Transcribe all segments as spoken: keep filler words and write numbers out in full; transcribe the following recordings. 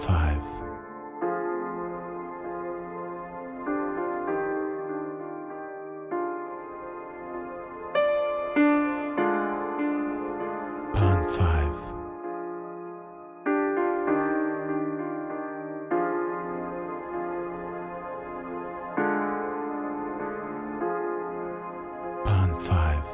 five. Pond five. Pond five.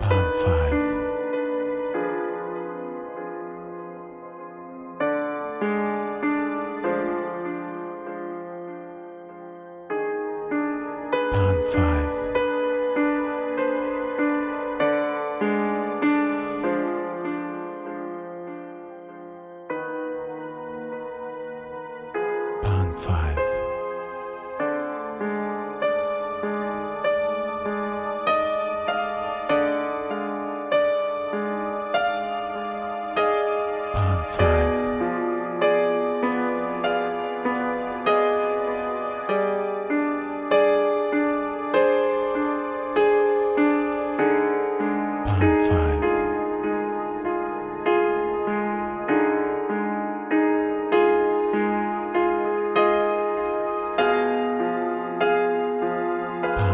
Pond five. Pond five. Pond five. Pond five. Pond five. Pond five.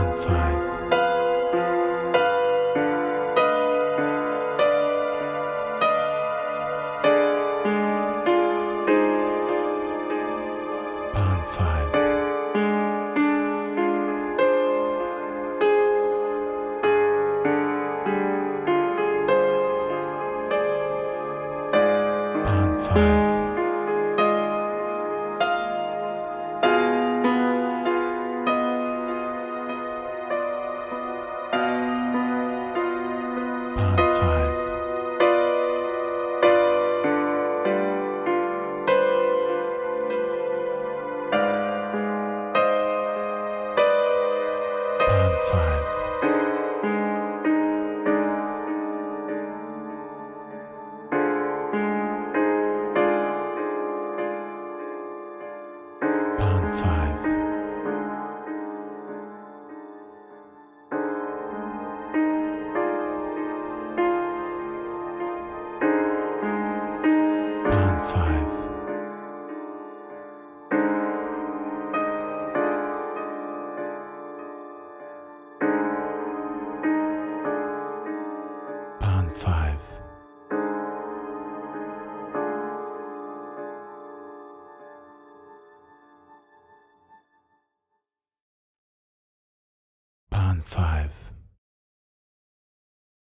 Pond five. Pond five. Pond five. Pond five. Pond five. Pond five. Pond five.